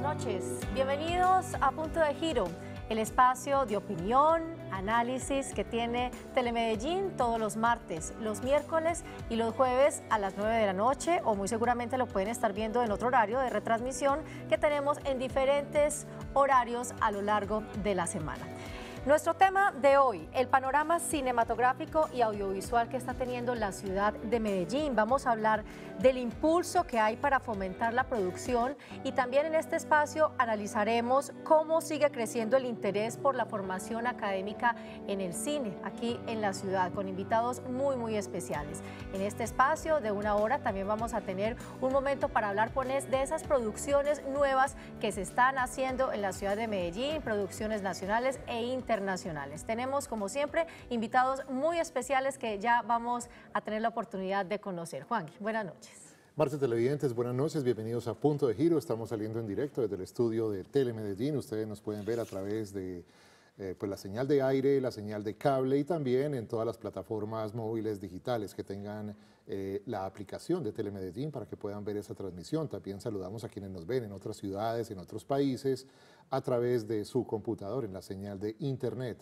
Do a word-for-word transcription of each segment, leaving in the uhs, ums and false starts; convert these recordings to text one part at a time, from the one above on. buenas noches. Bienvenidos a Punto de Giro, el espacio de opinión, análisis que tiene Telemedellín todos los martes, los miércoles y los jueves a las nueve de la noche, o muy seguramente lo pueden estar viendo en otro horario de retransmisión que tenemos en diferentes horarios a lo largo de la semana. Nuestro tema de hoy, el panorama cinematográfico y audiovisual que está teniendo la ciudad de Medellín. Vamos a hablar del impulso que hay para fomentar la producción y también en este espacio analizaremos cómo sigue creciendo el interés por la formación académica en el cine aquí en la ciudad, con invitados muy, muy especiales. En este espacio de una hora también vamos a tener un momento para hablar pues, de esas producciones nuevas que se están haciendo en la ciudad de Medellín, producciones nacionales e internacionales. internacionales. Tenemos, como siempre, invitados muy especiales que ya vamos a tener la oportunidad de conocer. Juan, buenas noches. Marta, televidentes, buenas noches, bienvenidos a Punto de Giro. Estamos saliendo en directo desde el estudio de Telemedellín. Ustedes nos pueden ver a través de eh, pues, la señal de aire, la señal de cable y también en todas las plataformas móviles digitales que tengan eh, la aplicación de Telemedellín para que puedan ver esa transmisión. También saludamos a quienes nos ven en otras ciudades, en otros países, a través de su computador en la señal de internet.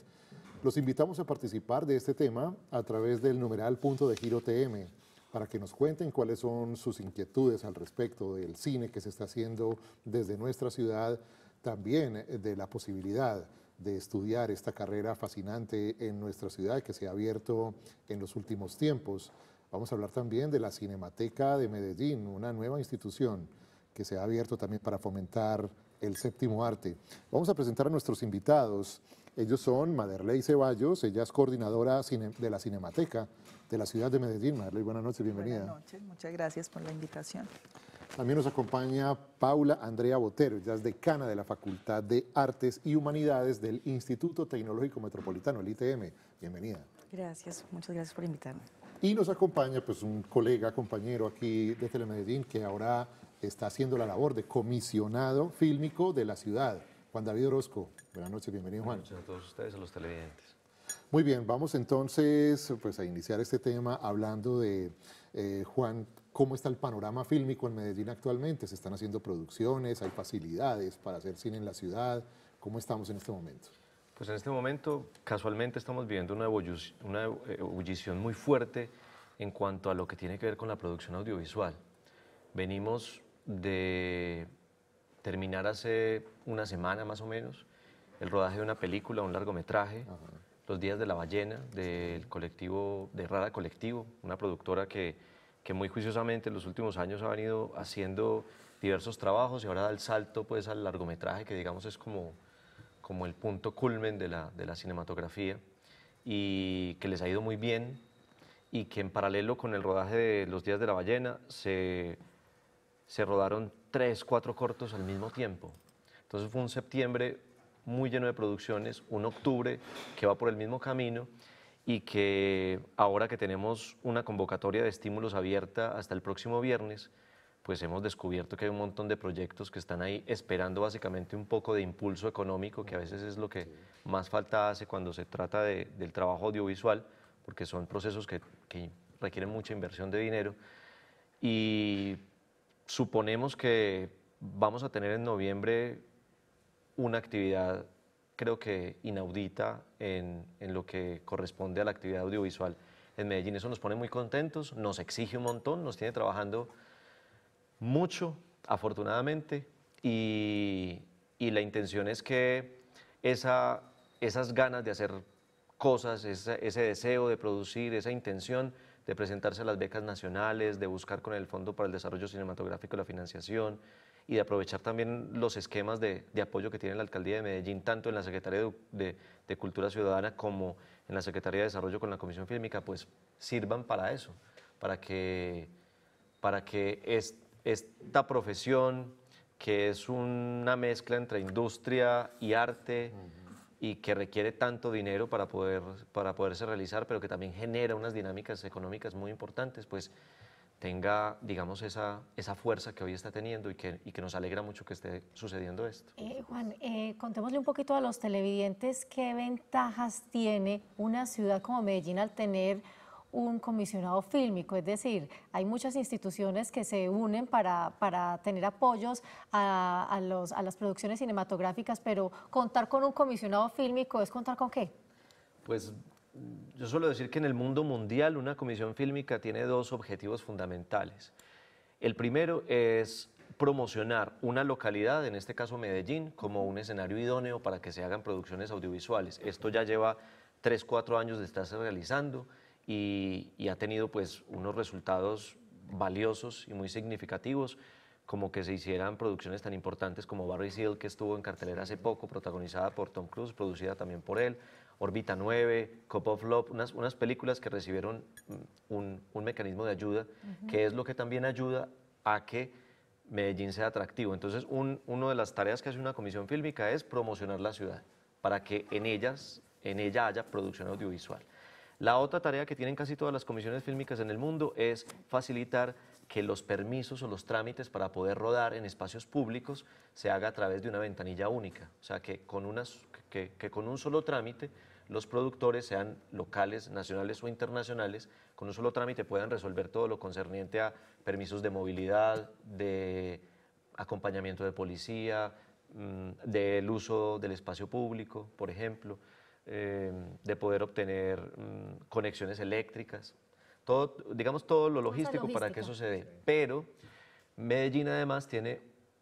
Los invitamos a participar de este tema a través del numeral Punto de Giro T M para que nos cuenten cuáles son sus inquietudes al respecto del cine que se está haciendo desde nuestra ciudad, también de la posibilidad de estudiar esta carrera fascinante en nuestra ciudad que se ha abierto en los últimos tiempos. Vamos a hablar también de la Cinemateca de Medellín, una nueva institución que se ha abierto también para fomentar el séptimo arte. Vamos a presentar a nuestros invitados. Ellos son Mayerly Ceballos, ella es coordinadora de la Cinemateca de la ciudad de Medellín. Mayerly, buenas noches, bienvenida. Buenas noches, muchas gracias por la invitación. También nos acompaña Paula Andrea Botero, ella es decana de la Facultad de Artes y Humanidades del Instituto Tecnológico Metropolitano, el I T M. Bienvenida. Gracias, muchas gracias por invitarme. Y nos acompaña pues, un colega, compañero aquí de Telemedellín que ahora está haciendo la labor de comisionado fílmico de la ciudad, Juan David Orozco. Buenas noches, bienvenido, Juan. Buenas noches a todos ustedes, a los televidentes. Muy bien, vamos entonces pues, a iniciar este tema hablando de, eh, Juan, cómo está el panorama fílmico en Medellín actualmente. Se están haciendo producciones, hay facilidades para hacer cine en la ciudad. ¿Cómo estamos en este momento? Pues en este momento, casualmente, estamos viviendo una ebullición, una ebullición muy fuerte en cuanto a lo que tiene que ver con la producción audiovisual. Venimos de terminar hace una semana más o menos el rodaje de una película, un largometraje, ajá, Los días de la ballena, del colectivo, de Rara Colectivo, una productora que, que muy juiciosamente en los últimos años ha venido haciendo diversos trabajos y ahora da el salto pues, al largometraje que digamos es como, como el punto culmen de la, de la cinematografía y que les ha ido muy bien y que en paralelo con el rodaje de Los días de la ballena se... se rodaron tres, cuatro cortos al mismo tiempo. Entonces fue un septiembre muy lleno de producciones, un octubre que va por el mismo camino y que ahora que tenemos una convocatoria de estímulos abierta hasta el próximo viernes, pues hemos descubierto que hay un montón de proyectos que están ahí esperando básicamente un poco de impulso económico, que a veces es lo que más falta hace cuando se trata de, del trabajo audiovisual, porque son procesos que, que requieren mucha inversión de dinero. Y suponemos que vamos a tener en noviembre una actividad, creo que inaudita, en, en lo que corresponde a la actividad audiovisual en Medellín. Eso nos pone muy contentos, nos exige un montón, nos tiene trabajando mucho, afortunadamente, y, y la intención es que esa, esas ganas de hacer cosas, ese, ese deseo de producir, esa intención de presentarse a las becas nacionales, de buscar con el Fondo para el Desarrollo Cinematográfico la financiación y de aprovechar también los esquemas de, de apoyo que tiene la Alcaldía de Medellín, tanto en la Secretaría de, de, de Cultura Ciudadana como en la Secretaría de Desarrollo con la Comisión Fílmica, pues sirvan para eso, para que, para que es, esta profesión, que es una mezcla entre industria y arte, uh-huh, y que requiere tanto dinero para, poder, para poderse realizar, pero que también genera unas dinámicas económicas muy importantes, pues tenga, digamos, esa, esa fuerza que hoy está teniendo y que, y que nos alegra mucho que esté sucediendo esto. Eh, Juan, eh, contémosle un poquito a los televidentes qué ventajas tiene una ciudad como Medellín al tener un comisionado fílmico, es decir, hay muchas instituciones que se unen para, para tener apoyos a, a, los, a las producciones cinematográficas, pero contar con un comisionado fílmico es contar con qué? Pues yo suelo decir que en el mundo mundial una comisión fílmica tiene dos objetivos fundamentales. El primero es promocionar una localidad, en este caso Medellín, como un escenario idóneo para que se hagan producciones audiovisuales. Esto ya lleva tres, cuatro años de estarse realizando y, y ha tenido pues unos resultados valiosos y muy significativos, como que se hicieran producciones tan importantes como Barry Seal, que estuvo en cartelera hace poco, protagonizada por Tom Cruise, producida también por él, Orbita nueve, Cop of Love, unas, unas películas que recibieron un, un mecanismo de ayuda, uh-huh, que es lo que también ayuda a que Medellín sea atractivo. Entonces, un, una de las tareas que hace una comisión fílmica es promocionar la ciudad para que en, ellas, en ella haya producción audiovisual. La otra tarea que tienen casi todas las comisiones fílmicas en el mundo es facilitar que los permisos o los trámites para poder rodar en espacios públicos se haga a través de una ventanilla única. O sea, que con, unas, que, que con un solo trámite los productores, sean locales, nacionales o internacionales, con un solo trámite puedan resolver todo lo concerniente a permisos de movilidad, de acompañamiento de policía, del uso del espacio público, por ejemplo, de poder obtener conexiones eléctricas, todo, digamos todo lo logístico para que eso se dé. Pero Medellín además tiene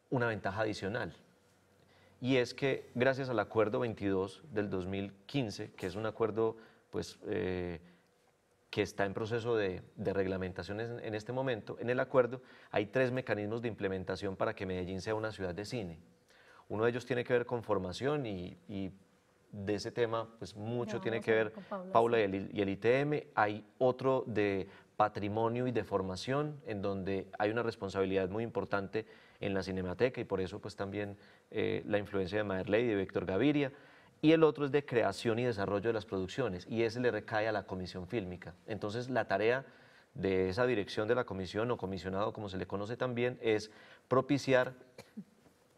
una ventaja adicional, y es que gracias al Acuerdo veintidós del dos mil quince, que es un acuerdo pues, eh, que está en proceso de, de reglamentación en, en este momento, en el acuerdo hay tres mecanismos de implementación para que Medellín sea una ciudad de cine. Uno de ellos tiene que ver con formación y, y de ese tema pues, mucho tiene que ver Paula, Paula y, el, y el I T M. Hay otro de patrimonio y de formación, en donde hay una responsabilidad muy importante en la Cinemateca y por eso pues también eh, la influencia de Mayerly y de Víctor Gaviria, y el otro es de creación y desarrollo de las producciones, y ese le recae a la comisión fílmica. Entonces la tarea de esa dirección de la comisión o comisionado, como se le conoce también, es propiciar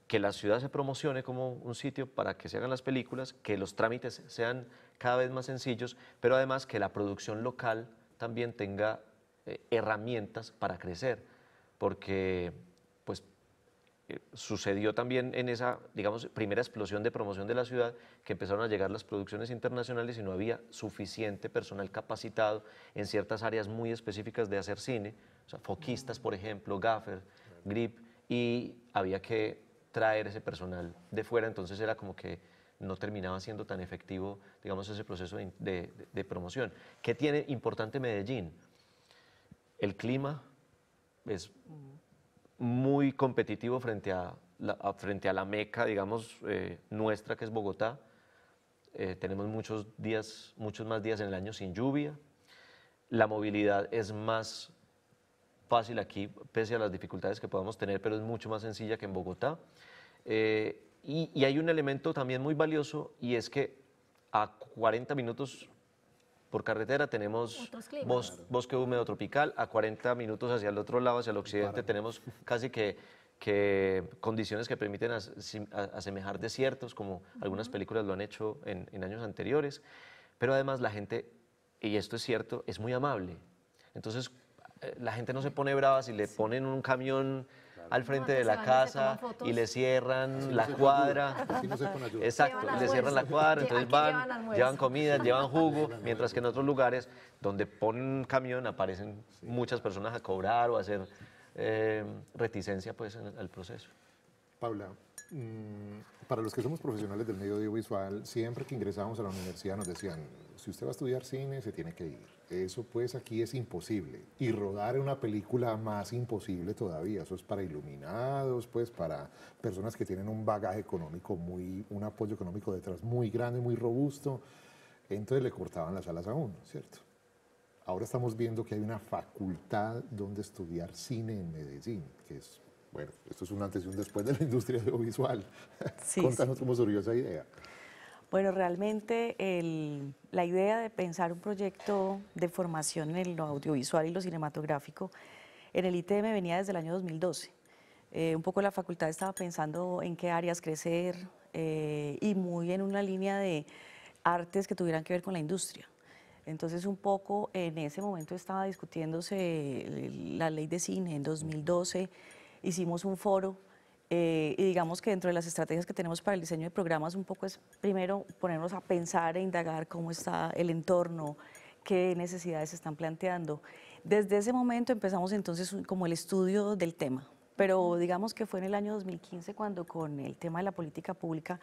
que la ciudad se promocione como un sitio para que se hagan las películas, que los trámites sean cada vez más sencillos, pero además que la producción local también tenga eh, herramientas para crecer, porque pues, eh, sucedió también en esa, digamos, primera explosión de promoción de la ciudad, que empezaron a llegar las producciones internacionales y no había suficiente personal capacitado en ciertas áreas muy específicas de hacer cine, o sea, foquistas, por ejemplo, gaffer, grip, y había que traer ese personal de fuera, entonces era como que no terminaba siendo tan efectivo, digamos, ese proceso de, de, de promoción. ¿Qué tiene importante Medellín? El clima es muy competitivo frente a la, a, frente a la meca, digamos, eh, nuestra, que es Bogotá. Eh, tenemos muchos días, muchos más días en el año sin lluvia. La movilidad es más fácil aquí, pese a las dificultades que podamos tener, pero es mucho más sencilla que en Bogotá. Eh, Y, y hay un elemento también muy valioso, y es que a cuarenta minutos por carretera tenemos bos, claro. bosque húmedo tropical, a cuarenta minutos hacia el otro lado, hacia el occidente, tenemos casi que, que condiciones que permiten as, asemejar desiertos, como algunas películas lo han hecho en, en años anteriores. Pero además la gente, y esto es cierto, es muy amable. Entonces la gente no se pone brava si le sí. ponen un camión al frente no, de la casa y le cierran la cuadra. Exacto, le cierran la cuadra, entonces van, llevan, llevan comida, llevan jugo, mientras que en otros lugares donde ponen un camión aparecen sí. muchas personas a cobrar o a hacer eh, reticencia pues, en, al proceso. Paula, para los que somos profesionales del medio audiovisual, siempre que ingresábamos a la universidad nos decían, si usted va a estudiar cine, se tiene que ir. Eso pues aquí es imposible. Y rodar una película más imposible todavía. Eso es para iluminados, pues para personas que tienen un bagaje económico muy, un apoyo económico detrás muy grande, muy robusto. Entonces le cortaban las alas a uno, ¿cierto? Ahora estamos viendo que hay una facultad donde estudiar cine en Medellín, que es, bueno, esto es un antes y un después de la industria audiovisual. Sí, Contanos sí. cómo surgió esa idea. Bueno, realmente el, la idea de pensar un proyecto de formación en lo audiovisual y lo cinematográfico en el I T M venía desde el año dos mil doce. Eh, un poco la facultad estaba pensando en qué áreas crecer eh, y muy en una línea de artes que tuvieran que ver con la industria. Entonces, un poco en ese momento estaba discutiéndose la ley de cine en dos mil doce, hicimos un foro eh, y digamos que dentro de las estrategias que tenemos para el diseño de programas un poco es primero ponernos a pensar e indagar cómo está el entorno, qué necesidades se están planteando. Desde ese momento empezamos entonces como el estudio del tema, pero digamos que fue en el año dos mil quince cuando con el tema de la política pública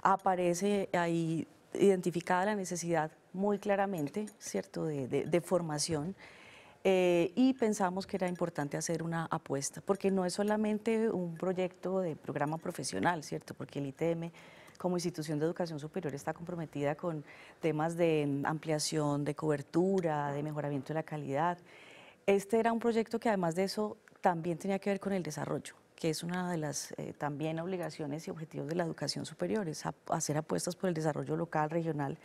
aparece ahí identificada la necesidad muy claramente, ¿cierto?, de, de, de formación eh, y pensamos que era importante hacer una apuesta, porque no es solamente un proyecto de programa profesional, ¿cierto?, porque el I T M como institución de educación superior está comprometida con temas de ampliación, de cobertura, de mejoramiento de la calidad. Este era un proyecto que además de eso también tenía que ver con el desarrollo, que es una de las eh, también obligaciones y objetivos de la educación superior, es a, hacer apuestas por el desarrollo local, regional,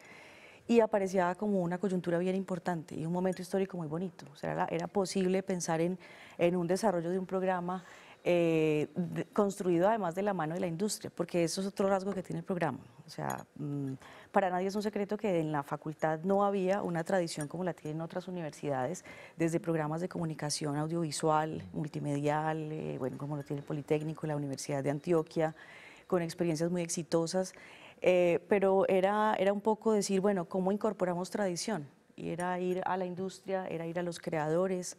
y aparecía como una coyuntura bien importante y un momento histórico muy bonito. O sea, era, era posible pensar en, en un desarrollo de un programa eh, de, construido además de la mano de la industria, porque eso es otro rasgo que tiene el programa. O sea, mmm, para nadie es un secreto que en la facultad no había una tradición como la tienen otras universidades, desde programas de comunicación audiovisual, multimedial, eh, bueno, como lo tiene el Politécnico, la Universidad de Antioquia, con experiencias muy exitosas, eh, pero era, era un poco decir, bueno, ¿cómo incorporamos tradición? Y era ir a la industria, era ir a los creadores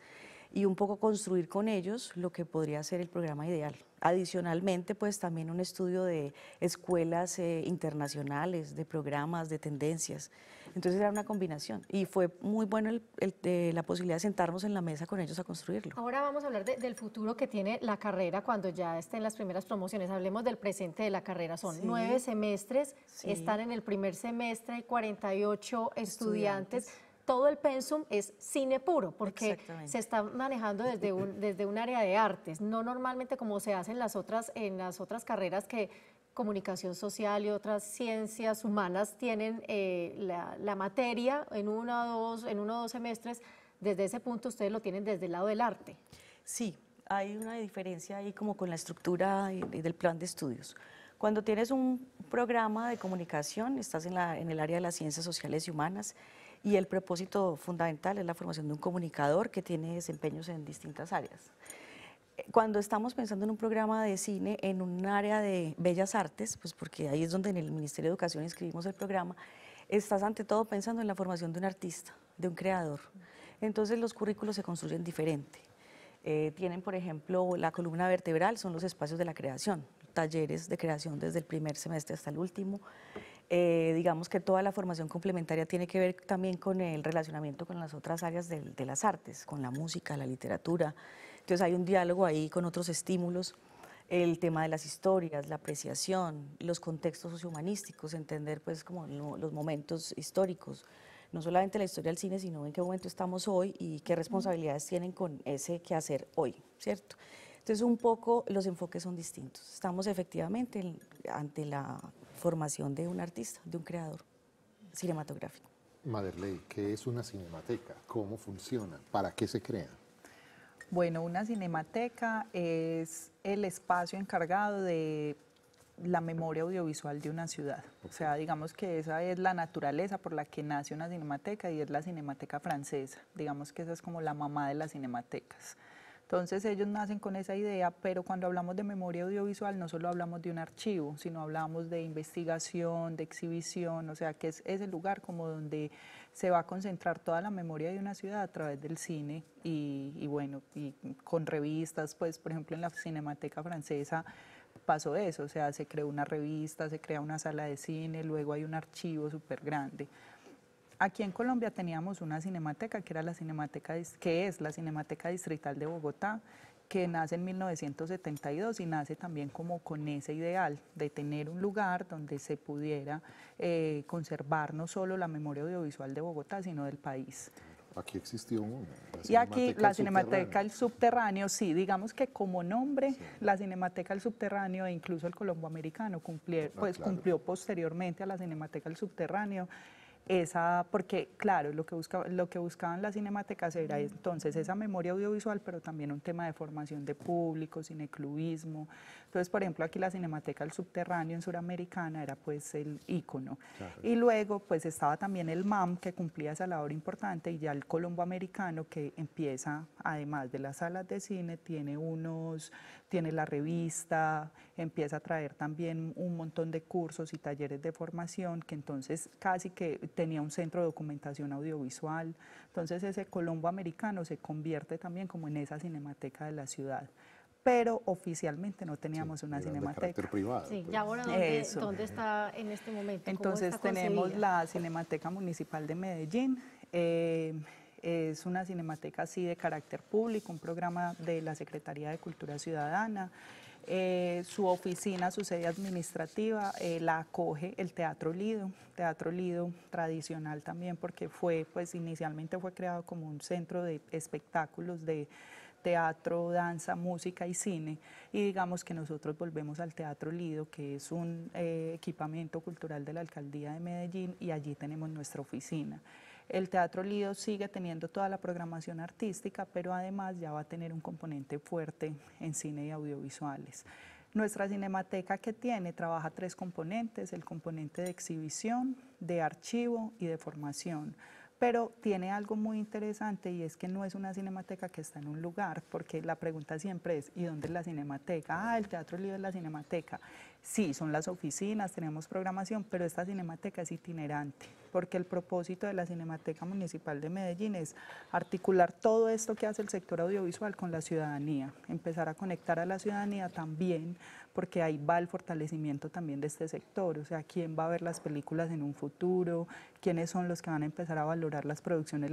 y un poco construir con ellos lo que podría ser el programa ideal. Adicionalmente, pues también un estudio de escuelas eh, internacionales, de programas, de tendencias. Entonces era una combinación y fue muy bueno el, el, eh, la posibilidad de sentarnos en la mesa con ellos a construirlo. Ahora vamos a hablar de, del futuro que tiene la carrera cuando ya estén las primeras promociones. Hablemos del presente de la carrera. Son sí. nueve semestres, sí. están en el primer semestre, hay cuarenta y ocho estudiantes. estudiantes. Todo el pensum es cine puro, porque se está manejando desde un, desde un área de artes, no normalmente como se hace en las otras, en las otras carreras que comunicación social y otras ciencias humanas tienen eh, la, la materia en uno o dos, en uno o dos semestres. Desde ese punto ustedes lo tienen desde el lado del arte. Sí, hay una diferencia ahí como con la estructura del plan de estudios. Cuando tienes un programa de comunicación, estás en, la, en el área de las ciencias sociales y humanas, y el propósito fundamental es la formación de un comunicador que tiene desempeños en distintas áreas. Cuando estamos pensando en un programa de cine en un área de bellas artes, pues porque ahí es donde en el Ministerio de Educación inscribimos el programa, estás ante todo pensando en la formación de un artista, de un creador. Entonces los currículos se construyen diferente. Eh, tienen, por ejemplo, la columna vertebral, son los espacios de la creación, talleres de creación desde el primer semestre hasta el último. Eh, digamos que toda la formación complementaria tiene que ver también con el relacionamiento con las otras áreas de, de las artes, con la música, la literatura. Entonces hay un diálogo ahí con otros estímulos, el tema de las historias, la apreciación, los contextos sociohumanísticos, entender pues como lo, los momentos históricos, no solamente la historia del cine, sino en qué momento estamos hoy y qué responsabilidades tienen con ese quehacer hoy, ¿cierto? Entonces un poco los enfoques son distintos. Estamos efectivamente en, ante la formación de un artista, de un creador cinematográfico. Mayerly, ¿qué es una cinemateca? ¿Cómo funciona? ¿Para qué se crea? Bueno, una cinemateca es el espacio encargado de la memoria audiovisual de una ciudad. Okay. O sea, digamos que esa es la naturaleza por la que nace una cinemateca y es la Cinemateca Francesa. Digamos que esa es como la mamá de las cinematecas. Entonces ellos nacen con esa idea, pero cuando hablamos de memoria audiovisual no solo hablamos de un archivo, sino hablamos de investigación, de exhibición, o sea que es ese lugar como donde se va a concentrar toda la memoria de una ciudad a través del cine y, y bueno, y con revistas, pues por ejemplo en la Cinemateca Francesa pasó eso, o sea se creó una revista, se crea una sala de cine, luego hay un archivo súper grande. Aquí en Colombia teníamos una cinemateca que, era la cinemateca, que es la Cinemateca Distrital de Bogotá, que nace en mil novecientos setenta y dos y nace también como con ese ideal de tener un lugar donde se pudiera eh, conservar no solo la memoria audiovisual de Bogotá, sino del país. Aquí existió una. Y aquí la Cinemateca El Subterráneo, sí, digamos que como nombre, sí. la Cinemateca El Subterráneo e incluso el Colomboamericano cumplió, ah, pues, claro. cumplió posteriormente a la Cinemateca El Subterráneo. esa, porque claro, lo que, busca, lo que buscaban las cinematecas era entonces esa memoria audiovisual, pero también un tema de formación de público, cineclubismo. Entonces, por ejemplo, aquí la Cinemateca El Subterráneo en Suramericana era pues el ícono. Claro. Y luego pues estaba también el MAM, que cumplía esa labor importante, y ya el Colomboamericano, que empieza, además de las salas de cine, tiene unos, tiene la revista, empieza a traer también un montón de cursos y talleres de formación, que entonces casi que tenía un centro de documentación audiovisual. Entonces ese Colomboamericano se convierte también como en esa cinemateca de la ciudad. Pero oficialmente no teníamos sí, una cinemateca. De carácter privado. Sí, pues. ¿Y ahora dónde, dónde está en este momento? Entonces tenemos concebida? La Cinemateca Municipal de Medellín. Eh, es una cinemateca así de carácter público, un programa de la Secretaría de Cultura Ciudadana. Eh, su oficina, su sede administrativa, eh, la acoge el Teatro Lido, Teatro Lido tradicional también, porque fue, pues inicialmente fue creado como un centro de espectáculos de teatro, danza, música y cine, y digamos que nosotros volvemos al Teatro Lido, que es un eh, equipamiento cultural de la Alcaldía de Medellín, y allí tenemos nuestra oficina. El Teatro Lido sigue teniendo toda la programación artística, pero además ya va a tener un componente fuerte en cine y audiovisuales. Nuestra cinemateca, que tiene, trabaja tres componentes, el componente de exhibición, de archivo y de formación. Pero tiene algo muy interesante, y es que no es una cinemateca que está en un lugar, porque la pregunta siempre es, ¿y dónde es la cinemateca? Ah, el Teatro Lido es la cinemateca. Sí, son las oficinas, tenemos programación, pero esta cinemateca es itinerante, porque el propósito de la Cinemateca Municipal de Medellín es articular todo esto que hace el sector audiovisual con la ciudadanía, empezar a conectar a la ciudadanía también, porque ahí va el fortalecimiento también de este sector, o sea, quién va a ver las películas en un futuro, quiénes son los que van a empezar a valorar las producciones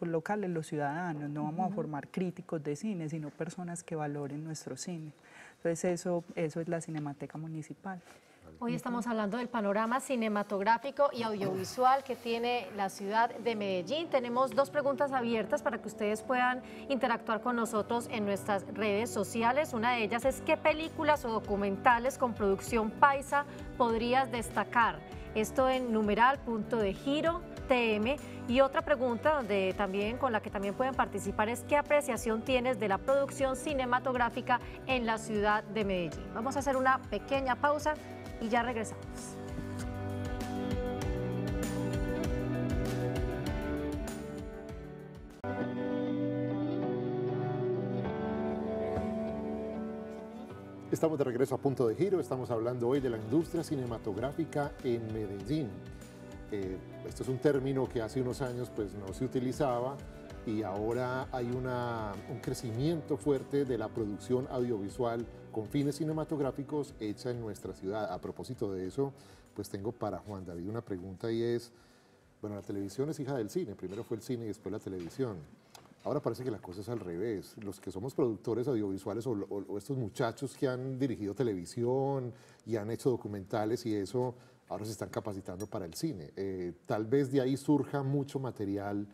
locales, los ciudadanos, no vamos a formar críticos de cine, sino personas que valoren nuestro cine. Entonces eso, eso es la Cinemateca Municipal. Hoy estamos hablando del panorama cinematográfico y audiovisual que tiene la ciudad de Medellín. Tenemos dos preguntas abiertas para que ustedes puedan interactuar con nosotros en nuestras redes sociales. Una de ellas es, ¿qué películas o documentales con producción paisa podrías destacar? Esto en numeral punto de giro T M. Y otra pregunta donde también, con la que también pueden participar, es ¿qué apreciación tienes de la producción cinematográfica en la ciudad de Medellín? Vamos a hacer una pequeña pausa y ya regresamos. Estamos de regreso a Punto de Giro. Estamos hablando hoy de la industria cinematográfica en Medellín. Eh, esto es un término que hace unos años pues, no se utilizaba, y ahora hay una, un crecimiento fuerte de la producción audiovisual con fines cinematográficos hecha en nuestra ciudad. A propósito de eso, pues tengo para Juan David una pregunta, y es, bueno, la televisión es hija del cine, primero fue el cine y después la televisión. Ahora parece que la cosa es al revés, los que somos productores audiovisuales o, o, o estos muchachos que han dirigido televisión y han hecho documentales y eso, ahora se están capacitando para el cine. Eh, tal vez de ahí surja mucho material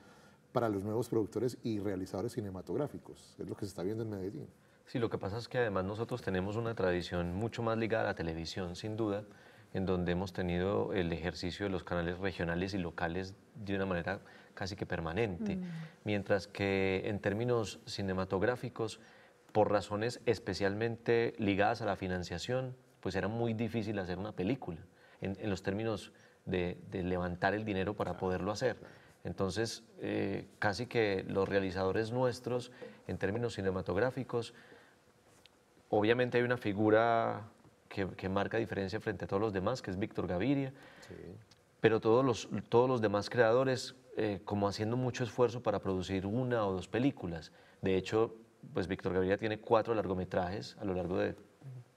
para los nuevos productores y realizadores cinematográficos. Es lo que se está viendo en Medellín. Sí, lo que pasa es que además nosotros tenemos una tradición mucho más ligada a la televisión, sin duda, en donde hemos tenido el ejercicio de los canales regionales y locales de una manera casi que permanente. Mm. Mientras que en términos cinematográficos, por razones especialmente ligadas a la financiación, pues era muy difícil hacer una película, en, en los términos de, de levantar el dinero para poderlo hacer. Entonces, eh, casi que los realizadores nuestros, en términos cinematográficos, obviamente hay una figura que, que marca diferencia frente a todos los demás, que es Víctor Gaviria, sí. Pero todos los, todos los demás creadores eh, como haciendo mucho esfuerzo para producir una o dos películas. De hecho, pues Víctor Gaviria tiene cuatro largometrajes a lo largo de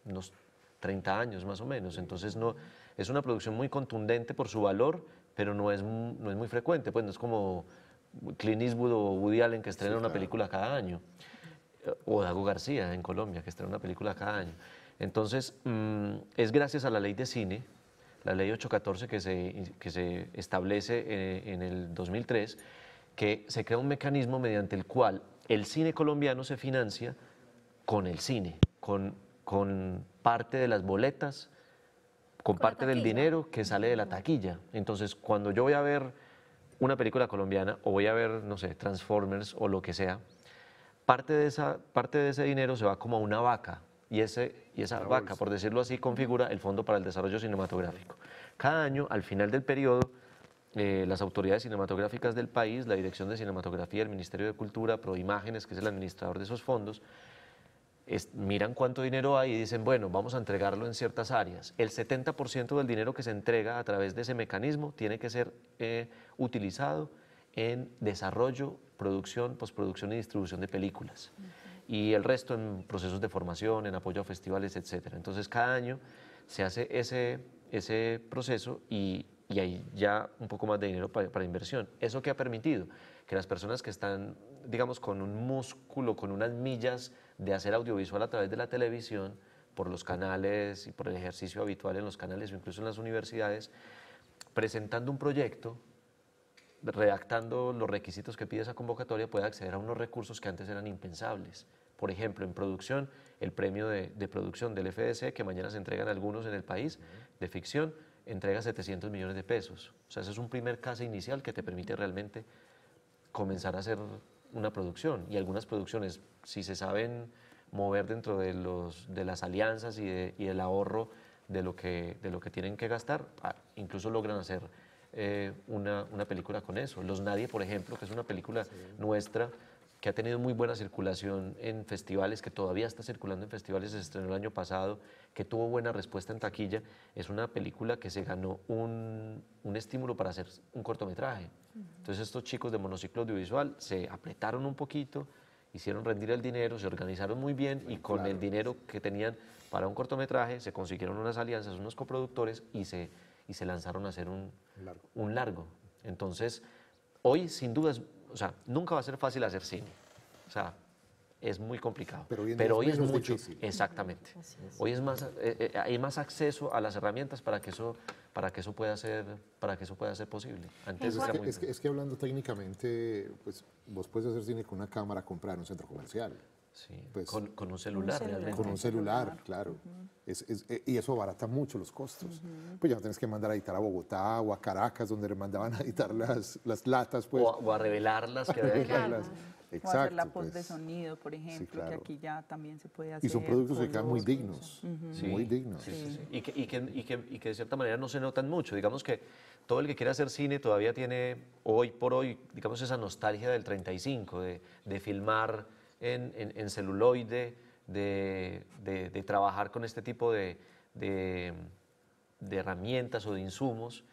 unos treinta años más o menos. Entonces, no, es una producción muy contundente por su valor, pero no es, no es muy frecuente, pues no es como Clint Eastwood o Woody Allen, que estrena sí, claro. una película cada año, o Dago García en Colombia, que estrena una película cada año. Entonces, mmm, es gracias a la ley de cine, la ley ocho catorce que se, que se establece en, en el dos mil tres, que se crea un mecanismo mediante el cual el cine colombiano se financia con el cine, con, con parte de las boletas, con parte del dinero que sale de la taquilla. Entonces, cuando yo voy a ver una película colombiana o voy a ver, no sé, Transformers o lo que sea, parte de, esa, parte de ese dinero se va como a una vaca y, ese, y esa vaca, por decirlo así, configura el Fondo para el Desarrollo Cinematográfico. Cada año, al final del periodo, eh, las autoridades cinematográficas del país, la Dirección de Cinematografía, el Ministerio de Cultura, Proimágenes, que es el administrador de esos fondos, es, miran cuánto dinero hay y dicen, bueno, vamos a entregarlo en ciertas áreas. El setenta por ciento del dinero que se entrega a través de ese mecanismo tiene que ser eh, utilizado en desarrollo, producción, postproducción y distribución de películas. Uh-huh. Y el resto en procesos de formación, en apoyo a festivales, etcétera. Entonces, cada año se hace ese, ese proceso y, y hay ya un poco más de dinero para, para inversión. ¿Eso qué ha permitido? Que las personas que están, digamos, con un músculo, con unas millas de hacer audiovisual a través de la televisión, por los canales y por el ejercicio habitual en los canales o incluso en las universidades, presentando un proyecto, redactando los requisitos que pide esa convocatoria, puede acceder a unos recursos que antes eran impensables. Por ejemplo, en producción, el premio de, de producción del F D C, que mañana se entregan algunos en el país, de ficción, entrega setecientos millones de pesos. O sea, ese es un primer caso inicial que te permite realmente comenzar a hacer una producción. Y algunas producciones, si se saben mover dentro de, los, de las alianzas y, de, y el ahorro de lo, que, de lo que tienen que gastar, incluso logran hacer eh, una, una película con eso. Los Nadie, por ejemplo, que es una película sí. nuestra que ha tenido muy buena circulación en festivales, que todavía está circulando en festivales, se estrenó el año pasado, que tuvo buena respuesta en taquilla, es una película que se ganó un, un estímulo para hacer un cortometraje. Entonces estos chicos de Monociclo Audiovisual se apretaron un poquito, hicieron rendir el dinero, se organizaron muy bien y con el dinero que tenían para un cortometraje se consiguieron unas alianzas, unos coproductores y se, y se lanzaron a hacer un, un largo. Entonces hoy sin duda es, o sea, nunca va a ser fácil hacer cine, o sea, es muy complicado, pero hoy, pero hoy es mucho, difícil. Exactamente, es. Hoy es más, eh, eh, hay más acceso a las herramientas para que eso, para que eso, pueda, ser, para que eso pueda ser posible. Antes era que, muy... es, que, es que hablando técnicamente, pues vos puedes hacer cine con una cámara, comprar en un centro comercial. Sí, pues, con, con un celular, un celular con un celular, claro. Uh-huh. es, es, es, y eso abarata mucho los costos. Uh-huh. Pues ya no tienes que mandar a editar a Bogotá o a Caracas, donde le mandaban a editar las, las latas. Pues. O, a, o a revelarlas. Que revelarlas. Exacto, o hacer la post pues. de sonido, por ejemplo, sí, claro. que aquí ya también se puede hacer. Y son productos que quedan muy dignos, uh-huh. sí, muy dignos. Sí, sí, sí. Y, que, y, que, y, que, y que de cierta manera no se notan mucho. Digamos que todo el que quiere hacer cine todavía tiene, hoy por hoy, digamos esa nostalgia del treinta y cinco, de, de filmar... En, en, en celuloide, de, de, de trabajar con este tipo de, de, de herramientas o de insumos,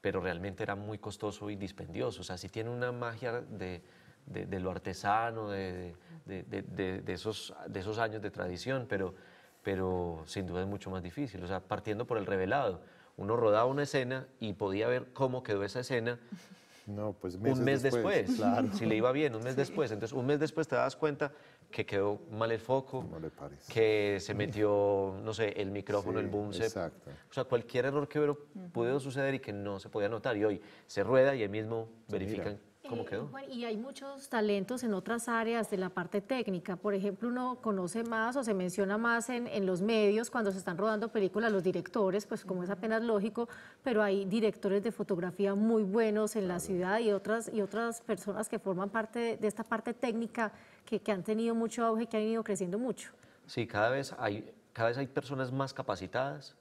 pero realmente era muy costoso y dispendioso. O sea, sí tiene una magia de, de, de lo artesano, de, de, de, de, de, esos, de esos años de tradición, pero, pero sin duda es mucho más difícil. O sea, partiendo por el revelado, uno rodaba una escena y podía ver cómo quedó esa escena. No, pues meses un mes después, después claro. si le iba bien, un mes sí. después. Entonces, un mes después te das cuenta que quedó mal el foco, no le parece. que se metió, no sé, el micrófono, sí, el boom. Exacto. Se, o sea, cualquier error que pudo suceder y que no se podía notar. Y hoy se rueda y ahí mismo verifican Mira. cómo quedó. Eh, bueno, y hay muchos talentos en otras áreas de la parte técnica. Por ejemplo, uno conoce más o se menciona más en, en los medios cuando se están rodando películas, los directores, pues como es apenas lógico, pero hay directores de fotografía muy buenos en claro. la ciudad y otras, y otras personas que forman parte de, de esta parte técnica Que, que han tenido mucho auge, que han ido creciendo mucho. Sí, cada vez hay, cada vez hay personas más capacitadas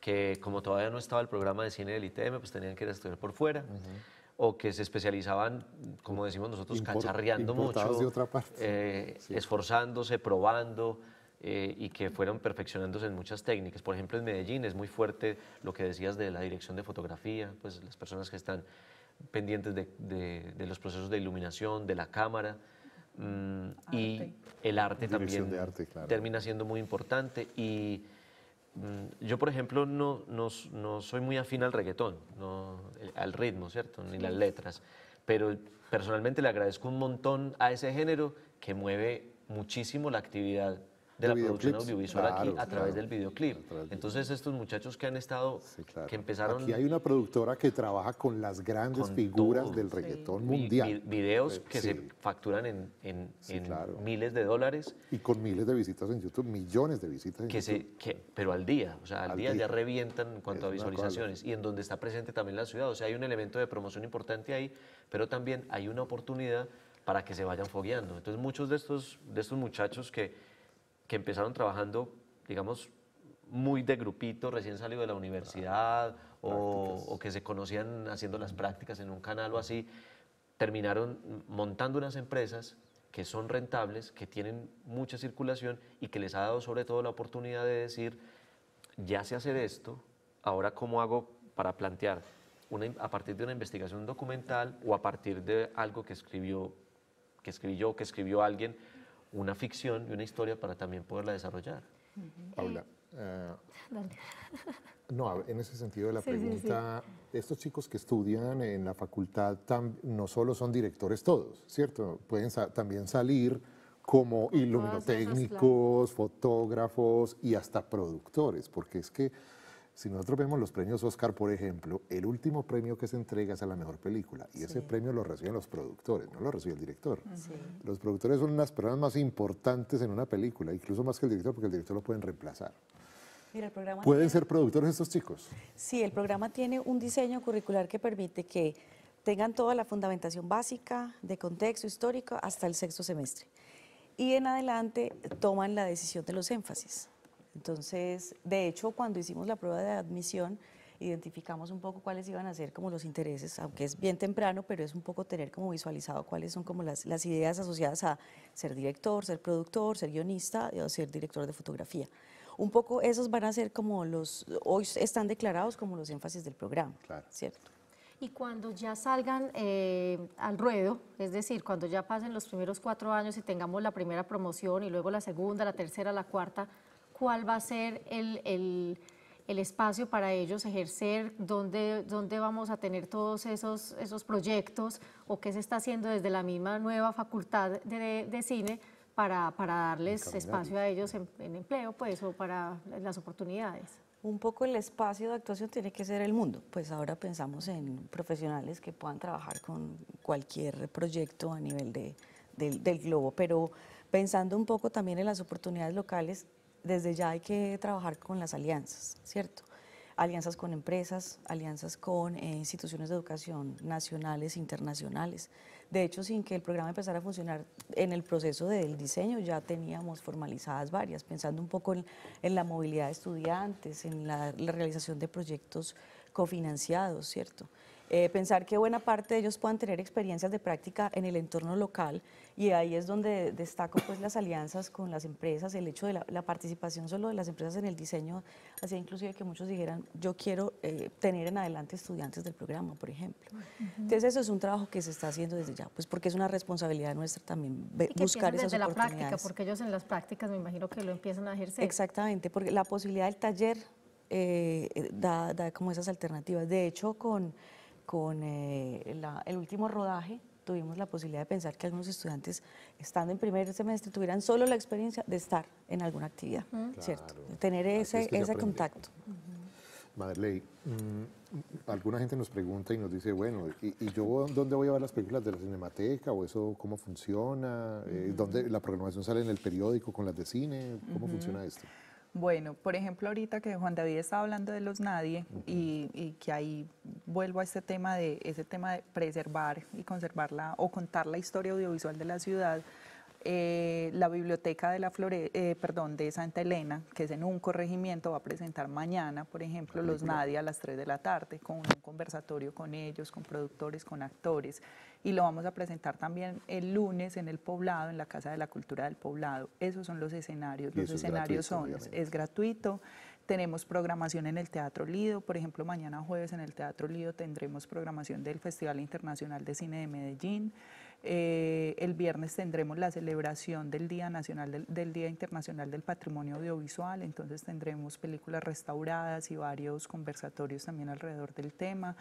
que, como todavía no estaba el programa de cine del I T M, pues tenían que ir a estudiar por fuera, uh-huh. o que se especializaban, como decimos nosotros, Import, cacharreando mucho, de otra parte. Eh, sí. esforzándose, probando, eh, y que fueron perfeccionándose en muchas técnicas. Por ejemplo, en Medellín es muy fuerte lo que decías de la dirección de fotografía, pues las personas que están pendientes de, de, de los procesos de iluminación, de la cámara, Mm, y el arte también de arte, claro. termina siendo muy importante y mm, yo por ejemplo no, no, no soy muy afín al reggaetón, no, el, al ritmo, ¿cierto? Ni sí. las letras, pero personalmente le agradezco un montón a ese género que mueve muchísimo la actividad de la producción audiovisual claro, aquí a claro, través del videoclip. Través de... Entonces estos muchachos que han estado, sí, claro. que empezaron... Aquí hay una productora que trabaja con las grandes con figuras todo. del reggaetón sí. mundial. Vi, videos que sí. se facturan en, en, sí, en claro. miles de dólares. Y con miles de visitas en YouTube, millones de visitas en que YouTube. Se, que, pero al día, o sea, al, al día, día ya revientan en cuanto es a visualizaciones. Y en donde está presente también la ciudad, o sea, hay un elemento de promoción importante ahí, pero también hay una oportunidad para que se vayan fogueando. Entonces muchos de estos, de estos muchachos que, que empezaron trabajando, digamos, muy de grupito, recién salido de la universidad, o, o que se conocían haciendo las prácticas en un canal o así, terminaron montando unas empresas que son rentables, que tienen mucha circulación y que les ha dado sobre todo la oportunidad de decir, ya sé hacer esto, ahora cómo hago para plantear una, a partir de una investigación documental o a partir de algo que escribió que escribí yo, que escribió alguien, una ficción y una historia para también poderla desarrollar. Paula, uh, no, en ese sentido de la sí, pregunta, sí, sí. estos chicos que estudian en la facultad tam, no solo son directores todos, ¿cierto? Pueden sa también salir como iluminotécnicos, fotógrafos y hasta productores, porque es que si nosotros vemos los premios Oscar, por ejemplo, el último premio que se entrega es a la mejor película. Y sí. ese premio lo reciben los productores, no lo recibe el director. Sí. Los productores son las personas más importantes en una película, incluso más que el director, porque el director lo pueden reemplazar. Mira, el programa ¿Pueden tiene... ser productores estos chicos? Sí, el programa tiene un diseño curricular que permite que tengan toda la fundamentación básica, de contexto histórico, hasta el sexto semestre. Y en adelante toman la decisión de los énfasis. Entonces, de hecho, cuando hicimos la prueba de admisión, identificamos un poco cuáles iban a ser como los intereses, aunque es bien temprano, pero es un poco tener como visualizado cuáles son como las, las ideas asociadas a ser director, ser productor, ser guionista o ser director de fotografía. Un poco esos van a ser como los, hoy están declarados como los énfasis del programa, claro. ¿cierto? Y cuando ya salgan eh, al ruedo, es decir, cuando ya pasen los primeros cuatro años y tengamos la primera promoción y luego la segunda, la tercera, la cuarta... ¿Cuál va a ser el, el, el espacio para ellos ejercer? ¿Dónde, dónde vamos a tener todos esos, esos proyectos? ¿O qué se está haciendo desde la misma nueva facultad de, de cine para, para darles espacio a ellos en, en empleo, pues, o para las oportunidades? Un poco el espacio de actuación tiene que ser el mundo. Pues ahora pensamos en profesionales que puedan trabajar con cualquier proyecto a nivel de, del, del globo, pero pensando un poco también en las oportunidades locales, desde ya hay que trabajar con las alianzas, ¿cierto? Alianzas con empresas, alianzas con eh, instituciones de educación nacionales, internacionales. De hecho, sin que el programa empezara a funcionar, en el proceso del diseño ya teníamos formalizadas varias, pensando un poco en, en la movilidad de estudiantes, en la, la realización de proyectos cofinanciados, ¿cierto? Eh, pensar que buena parte de ellos puedan tener experiencias de práctica en el entorno local, y ahí es donde destaco pues las alianzas con las empresas, el hecho de la, la participación solo de las empresas en el diseño, así inclusive que muchos dijeran, yo quiero eh, tener en adelante estudiantes del programa, por ejemplo. Uh-huh. Entonces eso es un trabajo que se está haciendo desde ya, pues porque es una responsabilidad nuestra también be, y buscar esas desde oportunidades. La práctica, porque ellos en las prácticas me imagino que lo empiezan a ejercer. Exactamente, porque la posibilidad del taller eh, da, da como esas alternativas. De hecho, con... Con eh, la, el último rodaje tuvimos la posibilidad de pensar que algunos estudiantes, estando en primer semestre, tuvieran solo la experiencia de estar en alguna actividad, ¿Mm? ¿cierto? Claro. Tener ese, es que ese contacto. Uh-huh. Mayerly, mmm, alguna gente nos pregunta y nos dice, bueno, ¿y, y yo dónde voy a ver las películas de la Cinemateca? ¿O eso cómo funciona? Uh-huh. eh, ¿Dónde la programación sale en el periódico con las de cine? ¿Cómo uh-huh. funciona esto? Bueno, por ejemplo, ahorita que Juan David estaba hablando de Los Nadie uh-huh. y, y que ahí vuelvo a este tema de, ese tema de preservar y conservarla o contar la historia audiovisual de la ciudad, eh, la biblioteca de la Flore, eh, perdón, de Santa Elena, que es en un corregimiento, va a presentar mañana, por ejemplo, Los Nadie a las tres de la tarde, con un conversatorio con ellos, con productores, con actores, y lo vamos a presentar también el lunes en el Poblado, en la Casa de la Cultura del Poblado. Esos son los escenarios, los escenarios son, es gratuito. Tenemos programación en el Teatro Lido, por ejemplo, mañana jueves en el Teatro Lido tendremos programación del Festival Internacional de Cine de Medellín. Eh, el viernes tendremos la celebración del Día Nacional del, del Día Internacional del Patrimonio Audiovisual, entonces tendremos películas restauradas y varios conversatorios también alrededor del tema.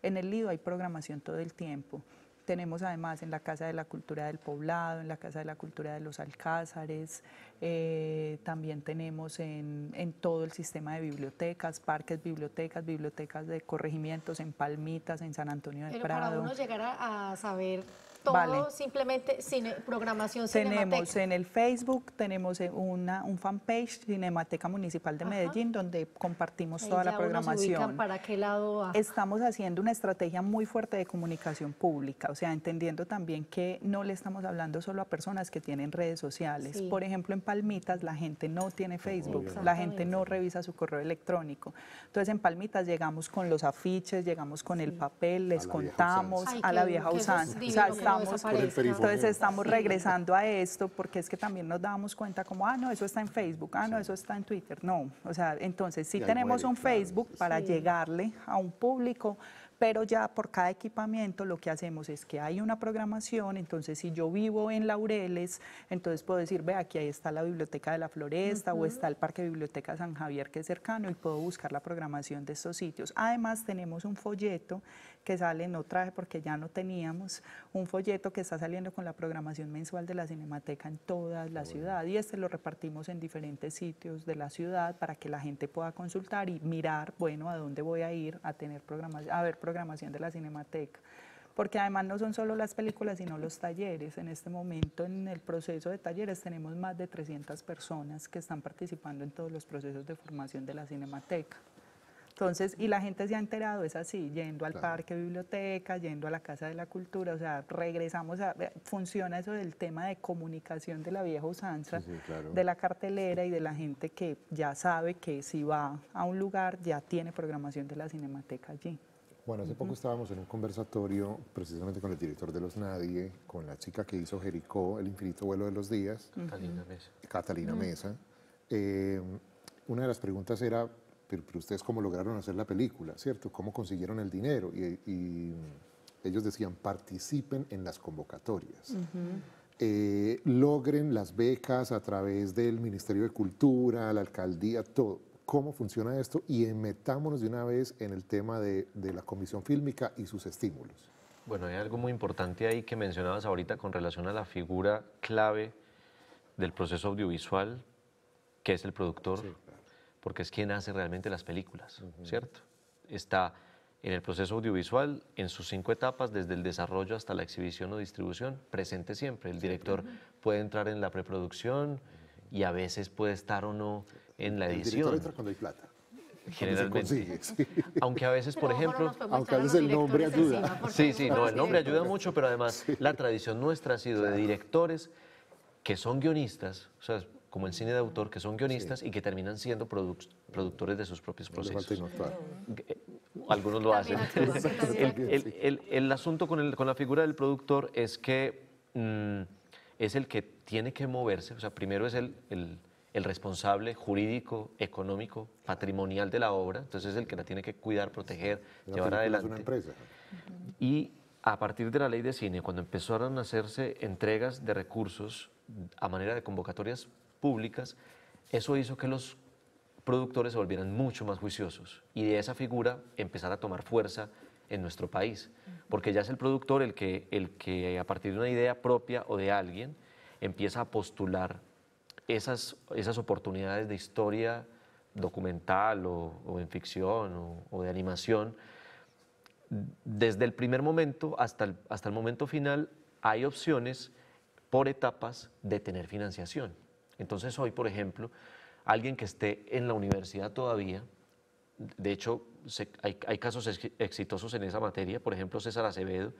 En el Lido hay programación todo el tiempo. Tenemos además en la Casa de la Cultura del Poblado, en la Casa de la Cultura de los Alcázares, eh, también tenemos en, en todo el sistema de bibliotecas, parques, bibliotecas, bibliotecas de corregimientos, en Palmitas, en San Antonio del Prado. Para uno llegar a, a saber todo, vale. Simplemente cine, programación cinematográfica. Tenemos en el Facebook, tenemos una, un fanpage, Cinemateca Municipal de Ajá. Medellín, donde compartimos ahí toda la programación. ¿Para qué lado va? Estamos haciendo una estrategia muy fuerte de comunicación pública, o sea, entendiendo también que no le estamos hablando solo a personas que tienen redes sociales. Sí. Por ejemplo, en Palmitas la gente no tiene Facebook, la gente no revisa su correo electrónico. Entonces, en Palmitas llegamos con los afiches, llegamos con sí. el papel, les a contamos Ay, a la vieja usanza. O sea, estamos, entonces, estamos sí. regresando a esto, porque es que también nos damos cuenta como, ah, no, eso está en Facebook, ah, no, sí. eso está en Twitter. No, o sea, entonces sí tenemos muere, un claro. Facebook para sí. llegarle a un público, pero ya por cada equipamiento lo que hacemos es que hay una programación. Entonces, si yo vivo en Laureles, entonces puedo decir, ve, aquí ahí está la Biblioteca de la Floresta uh-huh. o está el Parque Biblioteca San Javier, que es cercano, y puedo buscar la programación de estos sitios. Además, tenemos un folleto que sale, no traje porque ya no teníamos, un folleto que está saliendo con la programación mensual de la Cinemateca en toda la ciudad, y este lo repartimos en diferentes sitios de la ciudad para que la gente pueda consultar y mirar, bueno, a dónde voy a ir a tener programación, a ver programación de la Cinemateca, porque además no son solo las películas, sino los talleres. En este momento, en el proceso de talleres, tenemos más de trescientas personas que están participando en todos los procesos de formación de la Cinemateca. Entonces, y la gente se ha enterado, es así, yendo al claro. parque, biblioteca, yendo a la Casa de la Cultura, o sea, regresamos a, funciona eso del tema de comunicación de la vieja usanza, sí, sí, claro. de la cartelera sí. y de la gente que ya sabe que si va a un lugar ya tiene programación de la Cinemateca allí. Bueno, hace uh-huh. poco estábamos en un conversatorio precisamente con el director de Los Nadie, con la chica que hizo Jericó, El infinito vuelo de los días. Uh-huh. Catalina Mesa. Catalina uh-huh. Mesa. Eh, una de las preguntas era, pero, pero ustedes cómo lograron hacer la película, ¿cierto? ¿Cómo consiguieron el dinero? Y, y ellos decían, participen en las convocatorias, uh-huh. eh, logren las becas a través del Ministerio de Cultura, la Alcaldía, todo. ¿Cómo funciona esto? Y metámonos de una vez en el tema de, de la Comisión Fílmica y sus estímulos. Bueno, hay algo muy importante ahí que mencionabas ahorita con relación a la figura clave del proceso audiovisual, que es el productor. Sí. Porque es quien hace realmente las películas, uh-huh. ¿cierto? Está en el proceso audiovisual, en sus cinco etapas, desde el desarrollo hasta la exhibición o distribución, presente siempre. El director uh-huh. puede entrar en la preproducción y a veces puede estar o no en la edición. El director entra cuando hay plata. Generalmente. Sí. Aunque a veces, pero por ejemplo... Aunque a veces el nombre ayuda. Sí, sí, no, el nombre ayuda mucho, pero además sí. la tradición nuestra ha sido claro. de directores que son guionistas, o sea, como el cine de autor, que son guionistas sí. y que terminan siendo produ productores de sus propios procesos. Algunos lo hacen. el, el, el, el asunto con, el, con la figura del productor es que mmm, es el que tiene que moverse, o sea, primero es el, el, el responsable jurídico, económico, patrimonial de la obra, entonces es el que la tiene que cuidar, proteger, la llevar adelante. Es una empresa. Y a partir de la ley de cine, cuando empezaron a hacerse entregas de recursos a manera de convocatorias públicas, eso hizo que los productores se volvieran mucho más juiciosos y de esa figura empezar a tomar fuerza en nuestro país, porque ya es el productor el que, el que a partir de una idea propia o de alguien empieza a postular esas, esas oportunidades de historia documental o, o en ficción o, o de animación. Desde el primer momento hasta el, hasta el momento final hay opciones por etapas de tener financiación. Entonces hoy, por ejemplo, alguien que esté en la universidad todavía, de hecho se, hay, hay casos ex, exitosos en esa materia, por ejemplo César Acevedo,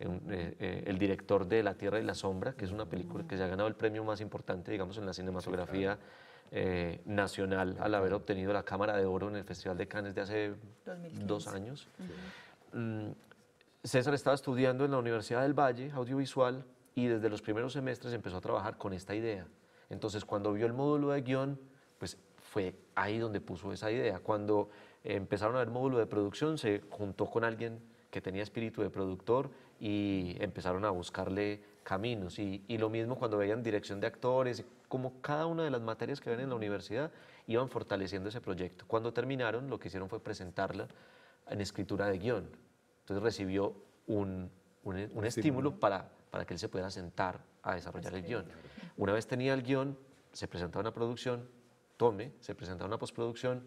en, eh, eh, el director de La Tierra y la Sombra, que es una película que se ha ganado el premio más importante, digamos, en la cinematografía eh, nacional, al haber obtenido la Cámara de Oro en el Festival de Cannes de hace dos años. Sí. Mm, César estaba estudiando en la Universidad del Valle, audiovisual, y desde los primeros semestres empezó a trabajar con esta idea. Entonces, cuando vio el módulo de guión, pues fue ahí donde puso esa idea. Cuando empezaron a ver módulo de producción, se juntó con alguien que tenía espíritu de productor y empezaron a buscarle caminos. Y, y lo mismo cuando veían dirección de actores, como cada una de las materias que ven en la universidad, iban fortaleciendo ese proyecto. Cuando terminaron, lo que hicieron fue presentarla en escritura de guión. Entonces, recibió un, un, un estímulo para, para que él se pudiera sentar a desarrollar el guión. Una vez tenía el guión, se presentaba una producción, tome, se presentaba una postproducción,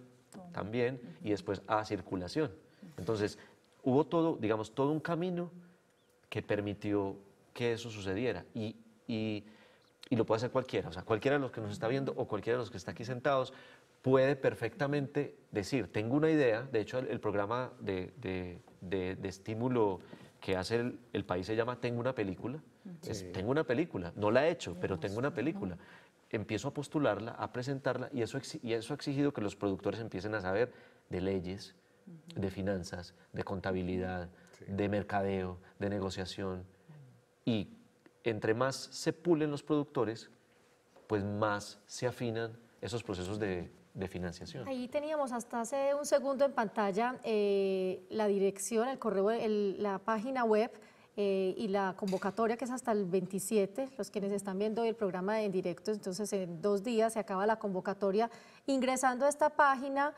también, y después a circulación. Entonces, hubo todo, digamos, todo un camino que permitió que eso sucediera. Y, y, y lo puede hacer cualquiera, o sea, cualquiera de los que nos está viendo o cualquiera de los que está aquí sentados puede perfectamente decir, tengo una idea. De hecho, el, el programa de, de, de, de estímulo que hace el, el país se llama Tengo una película. Sí. Es, tengo una película, no la he hecho, pero tengo una película. Empiezo a postularla, a presentarla, y eso, y eso ha exigido que los productores empiecen a saber de leyes, uh-huh, de finanzas, de contabilidad, sí, de mercadeo, de negociación. Uh-huh. Y entre más se pulen los productores, pues más se afinan esos procesos de, de financiación. Ahí teníamos hasta hace un segundo en pantalla eh, la dirección, el correo, el, la página web, Eh, y la convocatoria, que es hasta el veintisiete, los quienes están viendo hoy el programa en directo, entonces en dos días se acaba la convocatoria. Ingresando a esta página,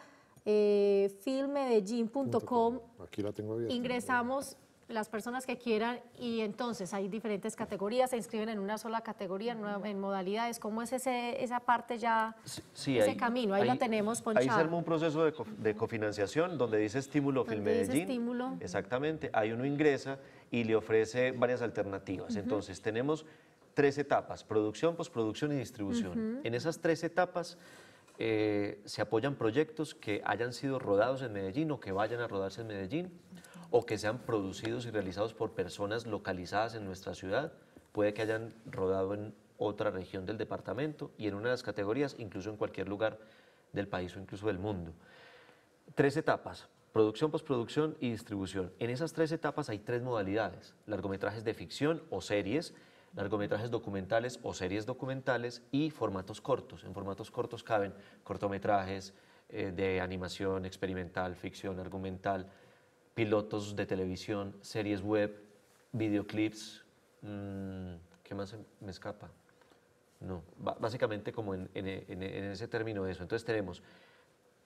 eh, film medellín punto com, aquí la tengo abierta, ingresamos las personas que quieran, y entonces hay diferentes categorías, se inscriben en una sola categoría, en, en modalidades. ¿Cómo es ese, esa parte ya, sí, sí, ese ahí, camino? Ahí, ahí la tenemos ponchada. Ahí se arma un proceso de, co, de cofinanciación donde dice estímulo Film Medellín. Estímulo. Exactamente, ahí uno ingresa y le ofrece varias alternativas. Uh-huh. Entonces, tenemos tres etapas, producción, postproducción y distribución. Uh-huh. En esas tres etapas eh, se apoyan proyectos que hayan sido rodados en Medellín o que vayan a rodarse en Medellín, uh-huh, o que sean producidos y realizados por personas localizadas en nuestra ciudad. Puede que hayan rodado en otra región del departamento y en una de las categorías, incluso en cualquier lugar del país o incluso del mundo. Tres etapas. Producción, postproducción y distribución. En esas tres etapas hay tres modalidades: largometrajes de ficción o series, largometrajes documentales o series documentales y formatos cortos. En formatos cortos caben cortometrajes eh, de animación experimental, ficción argumental, pilotos de televisión, series web, videoclips. Mmm, ¿Qué más me escapa? No, básicamente como en, en, en, en ese término eso. Entonces tenemos